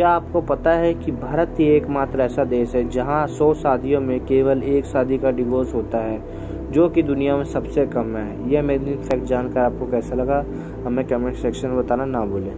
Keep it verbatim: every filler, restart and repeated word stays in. क्या आपको पता है कि भारत ही एकमात्र ऐसा देश है जहां सौ शादियों में केवल एक शादी का डिवोर्स होता है, जो कि दुनिया में सबसे कम है। यह मेरे फैक्ट जानकर आपको कैसा लगा हमें कमेंट सेक्शन में बताना ना भूलें।